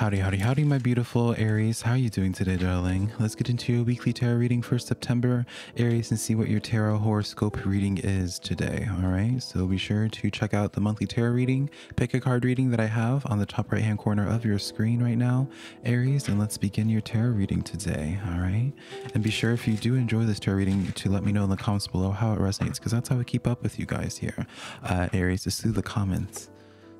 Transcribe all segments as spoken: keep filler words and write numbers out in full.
Howdy, howdy, howdy, my beautiful Aries. How are you doing today, darling? Let's get into your weekly tarot reading for September, Aries, and see what your tarot horoscope reading is today, all right? So be sure to check out the monthly tarot reading. Pick a card reading that I have on the top right-hand corner of your screen right now, Aries, and let's begin your tarot reading today, all right? And be sure, if you do enjoy this tarot reading, to let me know in the comments below how it resonates, because that's how we keep up with you guys here, uh, Aries, is through the comments.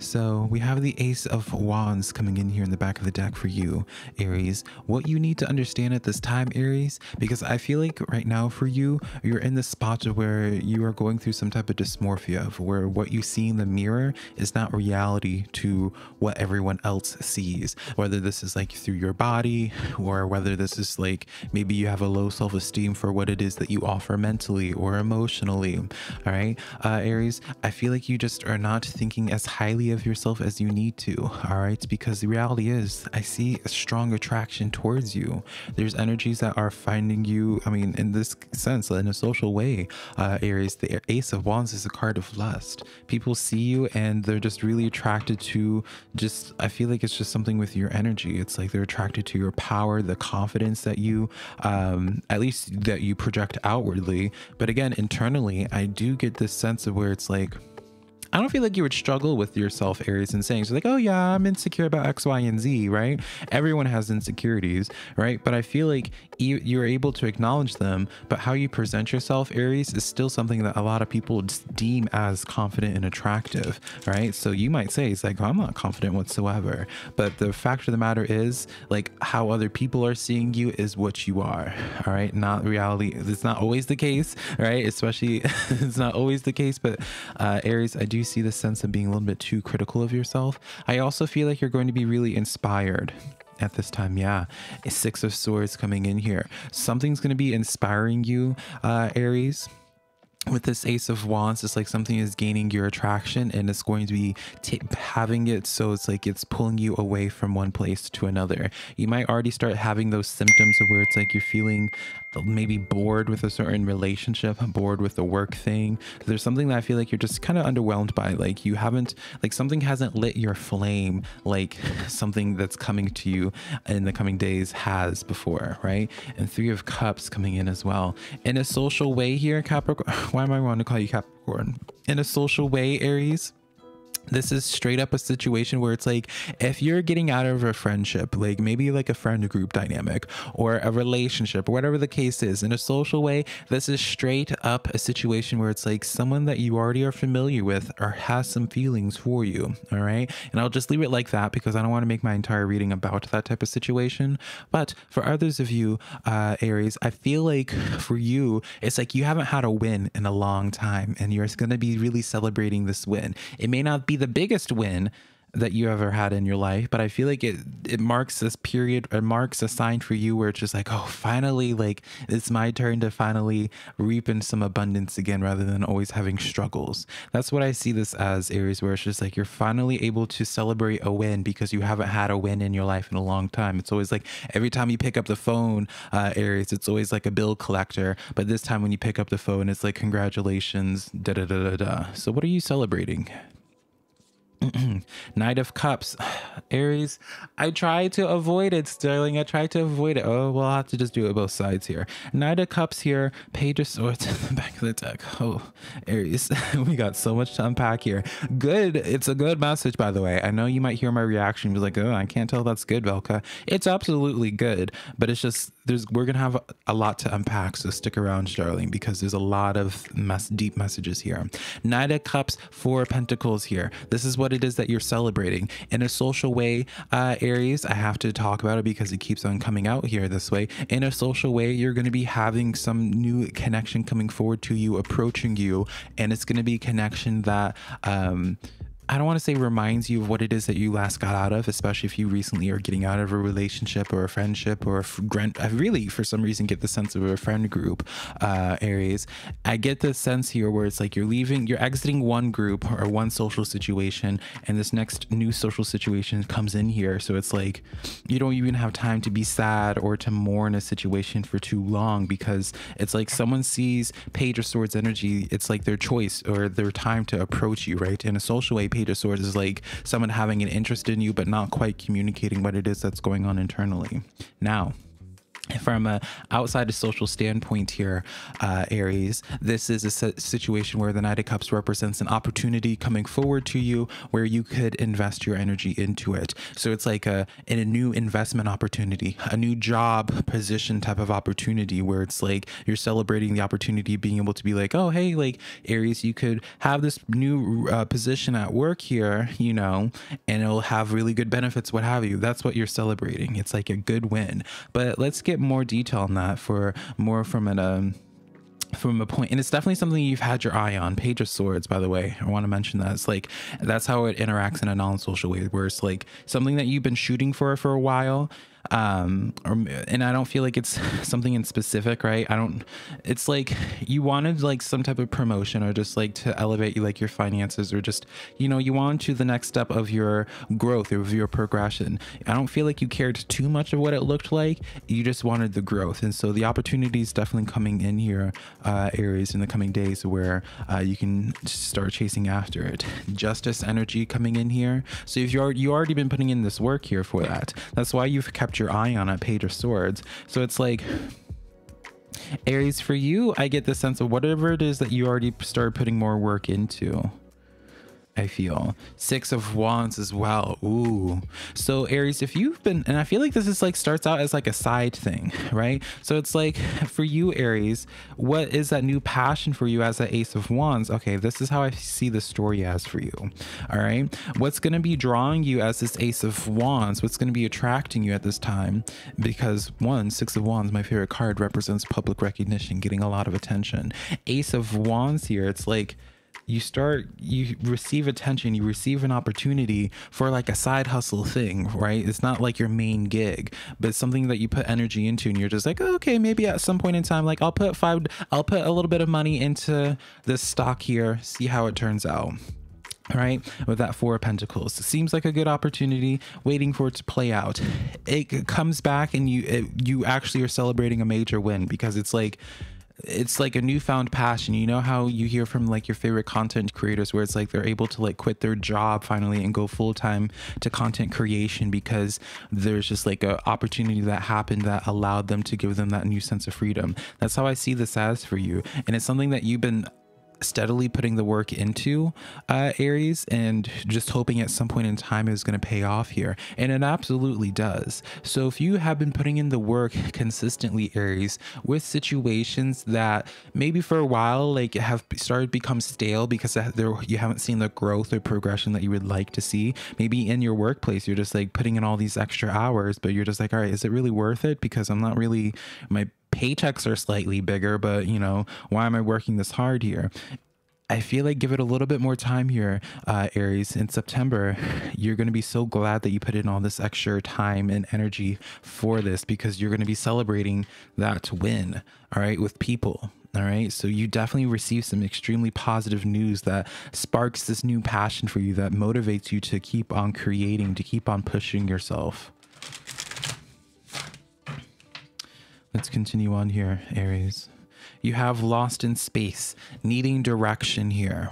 So we have the Ace of Wands coming in here in the back of the deck for you, Aries. What you need to understand at this time, Aries, because I feel like right now for you, you're in the spot where you are going through some type of dysmorphia, of where what you see in the mirror is not reality to what everyone else sees, whether this is like through your body, or whether this is like maybe you have a low self-esteem for what it is that you offer mentally or emotionally. All right, uh, Aries, I feel like you just are not thinking as highly of yourself as you need to, all right? Because the reality is, I see a strong attraction towards you. There's energies that are finding you, I mean, in this sense, in a social way, uh, Aries. The Ace of Wands is a card of lust. People see you and they're just really attracted to just, I feel like it's just something with your energy. It's like they're attracted to your power, the confidence that you, um, at least that you project outwardly. But again, internally, I do get this sense of where it's like, I don't feel like you would struggle with yourself, Aries, in saying, so like, oh yeah, I'm insecure about X, Y, and Z, right? Everyone has insecurities, right? But I feel like you, you're able to acknowledge them, but how you present yourself, Aries, is still something that a lot of people deem as confident and attractive, right? So you might say, it's like, oh, I'm not confident whatsoever. But the fact of the matter is, like, how other people are seeing you is what you are, all right? Not reality. It's not always the case, right? Especially, it's not always the case, but uh, Aries, I do you see the sense of being a little bit too critical of yourself. I also feel like you're going to be really inspired at this time. Yeah, a Six of Swords coming in here. Something's going to be inspiring you, uh, Aries. With this Ace of Wands, it's like something is gaining your attraction and it's going to be t having it, so it's like it's pulling you away from one place to another. You might already start having those symptoms of where it's like you're feeling maybe bored with a certain relationship, bored with the work thing. There's something that I feel like you're just kind of underwhelmed by, like you haven't, like something hasn't lit your flame, like something that's coming to you in the coming days has before, right? And Three of Cups coming in as well. In a social way here, Capricorn. Why am I wanting to call you Capricorn? In a social way, Aries, this is straight up a situation where it's like, if you're getting out of a friendship, like maybe like a friend group dynamic or a relationship or whatever the case is, in a social way, this is straight up a situation where it's like someone that you already are familiar with or has some feelings for you. All right. And I'll just leave it like that because I don't want to make my entire reading about that type of situation. But for others of you, uh, Aries, I feel like for you, it's like you haven't had a win in a long time and you're going to be really celebrating this win. It may not be the biggest win that you ever had in your life, but I feel like it it marks this period, it marks a sign for you where it's just like, oh, finally, like it's my turn to finally reap in some abundance again rather than always having struggles. That's what I see this as, Aries, where it's just like you're finally able to celebrate a win because you haven't had a win in your life in a long time. It's always like every time you pick up the phone, uh, Aries, it's always like a bill collector, but this time when you pick up the phone, it's like congratulations, da da da da da. So what are you celebrating? Knight of Cups, Aries, I try to avoid it, Sterling. I try to avoid it. Oh, well, I'll have to just do it both sides here. Knight of Cups here, Page of Swords in the back of the deck. Oh, Aries, we got so much to unpack here. Good. It's a good message, by the way. I know you might hear my reaction. Be like, oh, I can't tell that's good, Velka. It's absolutely good, but it's just there's we're gonna have a lot to unpack. So stick around, Sterling, because there's a lot of mess, deep messages here. Knight of Cups, Four of Pentacles here. This is what it is that you're celebrating in a social way, uh, Aries. I have to talk about it because it keeps on coming out here this way. In a social way, you're going to be having some new connection coming forward to you, approaching you, and it's going to be a connection that um I don't want to say reminds you of what it is that you last got out of, especially if you recently are getting out of a relationship or a friendship or a friend. I really, for some reason, get the sense of a friend group, uh, Aries. I get the sense here where it's like you're leaving, you're exiting one group or one social situation, and this next new social situation comes in here. So it's like you don't even have time to be sad or to mourn a situation for too long because it's like someone sees Page of Swords energy. It's like their choice or their time to approach you, right? In a social way, Page of Swords is like someone having an interest in you but not quite communicating what it is that's going on internally. Now, from a outside a social standpoint here, uh, Aries, this is a situation where the Knight of Cups represents an opportunity coming forward to you where you could invest your energy into it. So it's like a, in a new investment opportunity, a new job position type of opportunity where it's like you're celebrating the opportunity, being able to be like, oh, hey, like Aries, you could have this new uh, position at work here, you know, and it'll have really good benefits, what have you. That's what you're celebrating. It's like a good win. But let's get more detail on that for more from an um from a point, and it's definitely something you've had your eye on. Page of Swords, by the way, I want to mention that it's like that's how it interacts in a non-social way, where it's like something that you've been shooting for for a while, um or, and I don't feel like it's something in specific, right? I don't, it's like you wanted like some type of promotion or just like to elevate you, like your finances, or just, you know, you want to the next step of your growth or of your progression. I don't feel like you cared too much of what it looked like, you just wanted the growth. And so the opportunity is definitely coming in here, uh Aries, in the coming days where uh you can start chasing after it. Justice energy coming in here, so if you're you already been putting in this work here for that, that's why you've kept your eye on it. Page of Swords. So it's like, Aries, for you, I get the sense of whatever it is that you already started putting more work into, I feel. Six of Wands as well. Ooh. So Aries, if you've been, and I feel like this is like starts out as like a side thing, right? So it's like for you, Aries, what is that new passion for you as the Ace of Wands? Okay, this is how I see the story as for you. All right. What's going to be drawing you as this Ace of Wands? What's going to be attracting you at this time? Because one, Six of Wands, my favorite card, represents public recognition, getting a lot of attention. Ace of Wands here, it's like, you start, you receive attention, you receive an opportunity for like a side hustle thing, right? It's not like your main gig, but it's something that you put energy into, and you're just like, oh, okay, maybe at some point in time, like I'll put five, I'll put a little bit of money into this stock here, see how it turns out. All right, with that Four of Pentacles, it seems like a good opportunity waiting for it to play out. It comes back and you, it, you actually are celebrating a major win, because it's like, it's like a newfound passion. You know how you hear from like your favorite content creators where it's like they're able to like quit their job finally and go full-time to content creation because there's just like an opportunity that happened that allowed them to give them that new sense of freedom. That's how I see this as for you, and it's something that you've been steadily putting the work into, uh Aries, and just hoping at some point in time is going to pay off here, and it absolutely does. So if you have been putting in the work consistently, Aries, with situations that maybe for a while like have started become stale because there you haven't seen the growth or progression that you would like to see, maybe in your workplace you're just like putting in all these extra hours, but you're just like, all right, is it really worth it? Because I'm not really, my paychecks are slightly bigger, but you know, why am I working this hard here? I feel like give it a little bit more time here, uh, Aries. In September, you're going to be so glad that you put in all this extra time and energy for this, because you're going to be celebrating that win, all right, with people. All right, so you definitely receive some extremely positive news that sparks this new passion for you, that motivates you to keep on creating, to keep on pushing yourself. Let's continue on here, Aries. You have lost in space, needing direction here.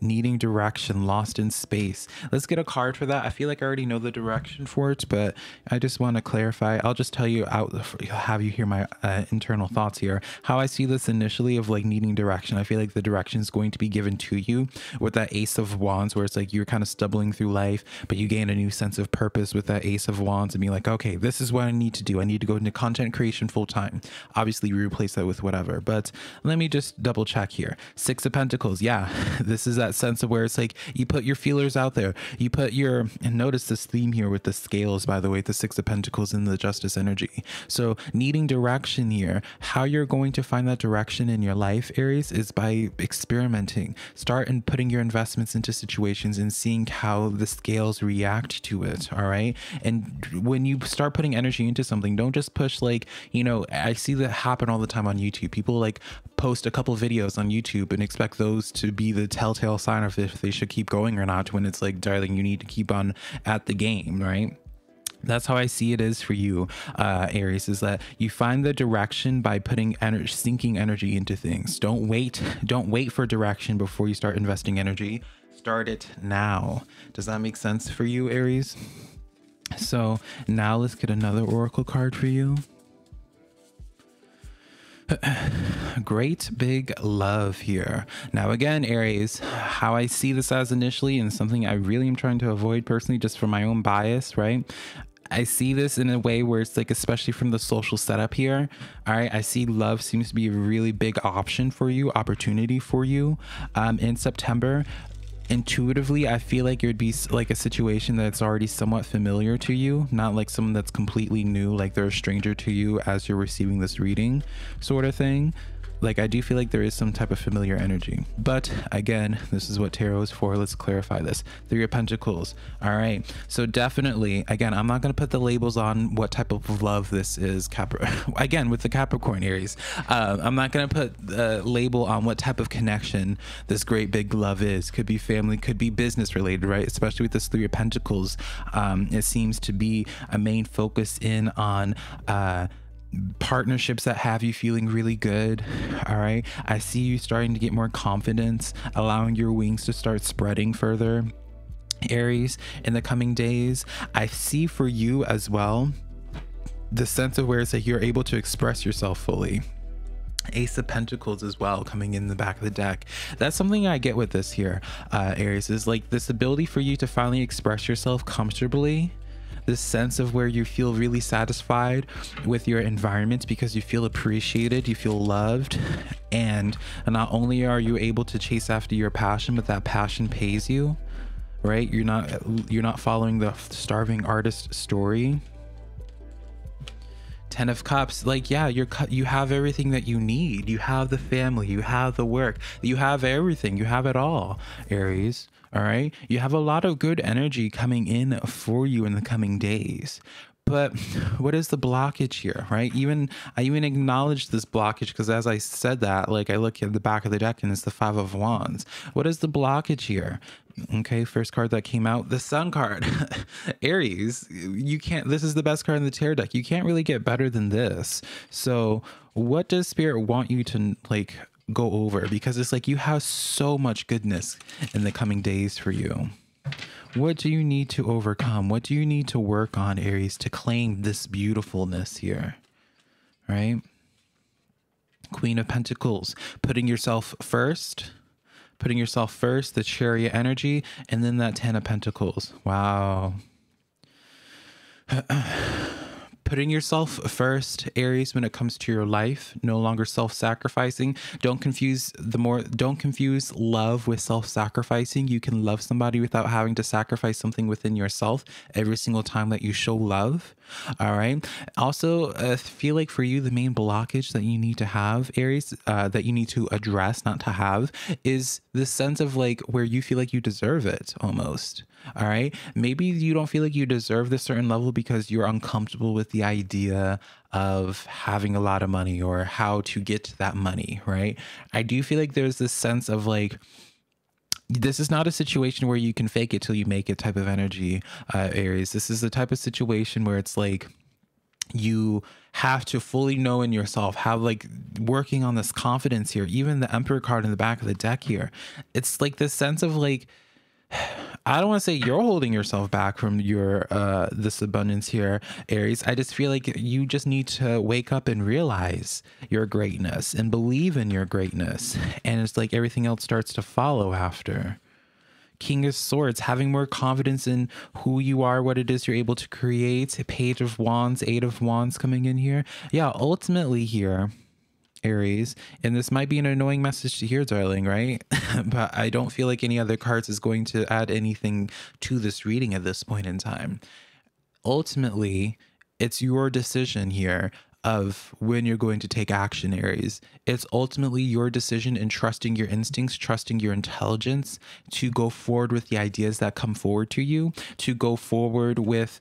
Needing direction, lost in space. Let's get a card for that. I feel like I already know the direction for it, but I just want to clarify. I'll just tell you out, have you hear my uh, internal thoughts here. How I see this initially of like needing direction. I feel like the direction is going to be given to you with that Ace of Wands, where it's like you're kind of stumbling through life, but you gain a new sense of purpose with that Ace of Wands and be like, okay, this is what I need to do. I need to go into content creation full time. Obviously, you replace that with whatever, but let me just double check here. Six of Pentacles. Yeah, this is that sense of where it's like you put your feelers out there, you put your, and notice this theme here with the scales, by the way, the Six of Pentacles and the Justice energy. So needing direction here, how you're going to find that direction in your life, Aries, is by experimenting. Start and putting your investments into situations and seeing how the scales react to it. All right, and when you start putting energy into something, don't just push like, you know, I see that happen all the time on YouTube. People like post a couple videos on YouTube and expect those to be the telltale sign of if they should keep going or not, when it's like, darling, you need to keep on at the game, right? That's how I see it is for you, uh, Aries, is that you find the direction by putting energy, sinking energy into things. Don't wait. Don't wait for direction before you start investing energy. Start it now. Does that make sense for you, Aries? So now let's get another oracle card for you. Great big love here. Now again, Aries, how I see this as initially, and something I really am trying to avoid personally just for my own bias, right? I see this in a way where it's like, especially from the social setup here. All right. I see love seems to be a really big option for you, opportunity for you um, in September. Intuitively, I feel like it would be like a situation that's already somewhat familiar to you, not like someone that's completely new, like they're a stranger to you as you're receiving this reading sort of thing. Like, I do feel like there is some type of familiar energy. But again, this is what tarot is for. Let's clarify this. Three of Pentacles. All right. So definitely, again, I'm not going to put the labels on what type of love this is. Capri again, with the Capricorn, Aries. Uh, I'm not going to put the label on what type of connection this great big love is. Could be family, could be business related, right? Especially with this Three of Pentacles. Um, it seems to be a main focus in on... Uh, partnerships that have you feeling really good. All right. I see you starting to get more confidence, allowing your wings to start spreading further, Aries, in the coming days. I see for you as well the sense of where it's like you're able to express yourself fully. Ace of Pentacles as well coming in the back of the deck. That's something I get with this here, uh, Aries, is like this ability for you to finally express yourself comfortably. This sense of where you feel really satisfied with your environment because you feel appreciated, you feel loved, and not only are you able to chase after your passion, but that passion pays you, right? You're not you're not following the starving artist story. Ten of Cups, like, yeah, you're you have everything that you need. You have the family, you have the work, you have everything, you have it all, Aries. All right. You have a lot of good energy coming in for you in the coming days. But what is the blockage here, right? Even I even acknowledge this blockage because as I said that, like I look at the back of the deck and it's the Five of Wands. What is the blockage here? Okay, first card that came out, the Sun card. Aries, you can't, this is the best card in the tarot deck. You can't really get better than this. So what does Spirit want you to like go over? Because it's like you have so much goodness in the coming days for you. What do you need to overcome? What do you need to work on, Aries, to claim this beautifulness here, right? Queen of Pentacles, putting yourself first, putting yourself first, the Chariot energy, and then that Ten of Pentacles. Wow. Putting yourself first, Aries, when it comes to your life, no longer self-sacrificing. Don't confuse the more, don't confuse love with self-sacrificing. You can love somebody without having to sacrifice something within yourself every single time that you show love. All right. Also, I uh, feel like for you, the main blockage that you need to have, Aries, uh, that you need to address, not to have, is this sense of like where you feel like you deserve it almost. All right. Maybe you don't feel like you deserve this certain level because you're uncomfortable with the idea of having a lot of money or how to get that money, right? I do feel like there's this sense of like, this is not a situation where you can fake it till you make it type of energy, uh, Aries. This is the type of situation where it's like you have to fully know in yourself, have like working on this confidence here. Even the Emperor card in the back of the deck here, it's like this sense of like, I don't want to say you're holding yourself back from your uh, this abundance here, Aries. I just feel like you just need to wake up and realize your greatness and believe in your greatness. And it's like everything else starts to follow after. King of Swords, having more confidence in who you are, what it is you're able to create. Page of Wands, Eight of Wands coming in here. Yeah, ultimately here, Aries, and this might be an annoying message to hear, darling, right? But I don't feel like any other cards is going to add anything to this reading at this point in time. Ultimately, it's your decision here of when you're going to take action, Aries. It's ultimately your decision in trusting your instincts, trusting your intelligence to go forward with the ideas that come forward to you, to go forward with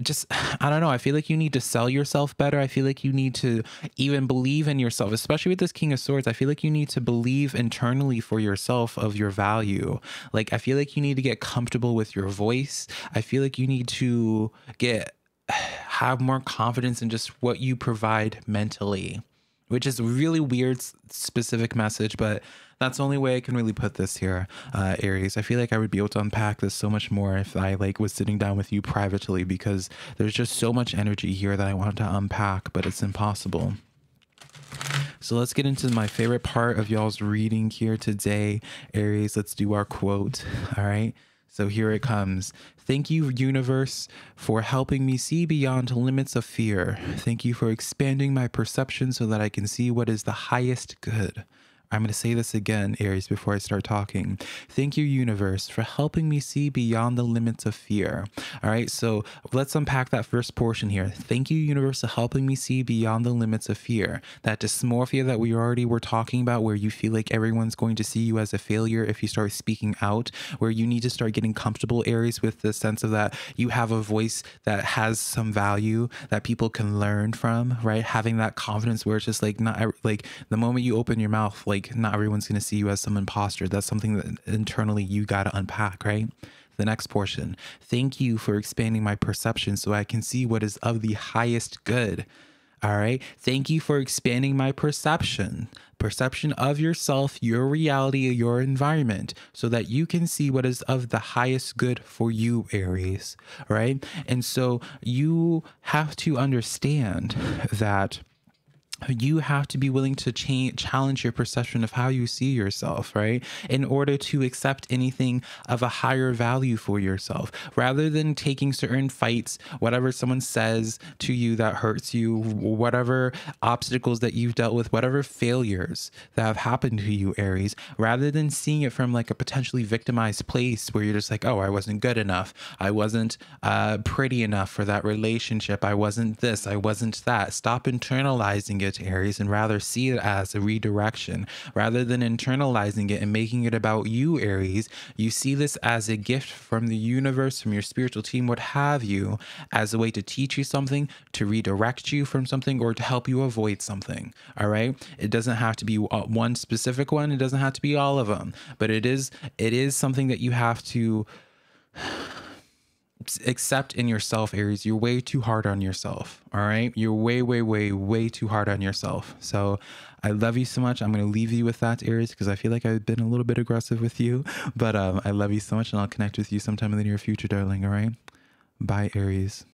just, I don't know. I feel like you need to sell yourself better. I feel like you need to even believe in yourself, especially with this King of Swords. I feel like you need to believe internally for yourself of your value. Like, I feel like you need to get comfortable with your voice. I feel like you need to get, have more confidence in just what you provide mentally. which is a really weird specific message, but that's the only way I can really put this here, uh, Aries. I feel like I would be able to unpack this so much more if I like was sitting down with you privately, because there's just so much energy here that I want to unpack, but it's impossible. So let's get into my favorite part of y'all's reading here today, Aries. Let's do our quote. All right. So here it comes. Thank you, universe, for helping me see beyond limits of fear. Thank you for expanding my perception so that I can see what is the highest good. I'm going to say this again, Aries, before I start talking. Thank you, universe, for helping me see beyond the limits of fear. All right, so let's unpack that first portion here. Thank you, universe, for helping me see beyond the limits of fear. That dysmorphia that we already were talking about, where you feel like everyone's going to see you as a failure if you start speaking out, where you need to start getting comfortable, Aries, with the sense of that you have a voice that has some value that people can learn from, right? Having that confidence where it's just like, not like the moment you open your mouth, like, Like not everyone's going to see you as some imposter. That's something that internally you got to unpack, right? The next portion. Thank you for expanding my perception so I can see what is of the highest good. All right. Thank you for expanding my perception, perception of yourself, your reality, your environment, so that you can see what is of the highest good for you, Aries. All right. And so you have to understand that you have to be willing to change, challenge your perception of how you see yourself, right? In order to accept anything of a higher value for yourself, rather than taking certain fights, whatever someone says to you that hurts you, whatever obstacles that you've dealt with, whatever failures that have happened to you, Aries, rather than seeing it from like a potentially victimized place where you're just like, oh, I wasn't good enough. I wasn't uh, pretty enough for that relationship. I wasn't this, I wasn't that. Stop internalizing it, Aries, and rather see it as a redirection. Rather than internalizing it and making it about you, Aries, you see this as a gift from the universe, from your spiritual team, what have you, as a way to teach you something, to redirect you from something, or to help you avoid something. All right, it doesn't have to be one specific one, it doesn't have to be all of them, but it is it is something that you have to accept in yourself, Aries. You're way too hard on yourself. All right. You're way, way, way, way too hard on yourself. So I love you so much. I'm going to leave you with that, Aries, because I feel like I've been a little bit aggressive with you, but um, I love you so much, and I'll connect with you sometime in the near future, darling. All right. Bye, Aries.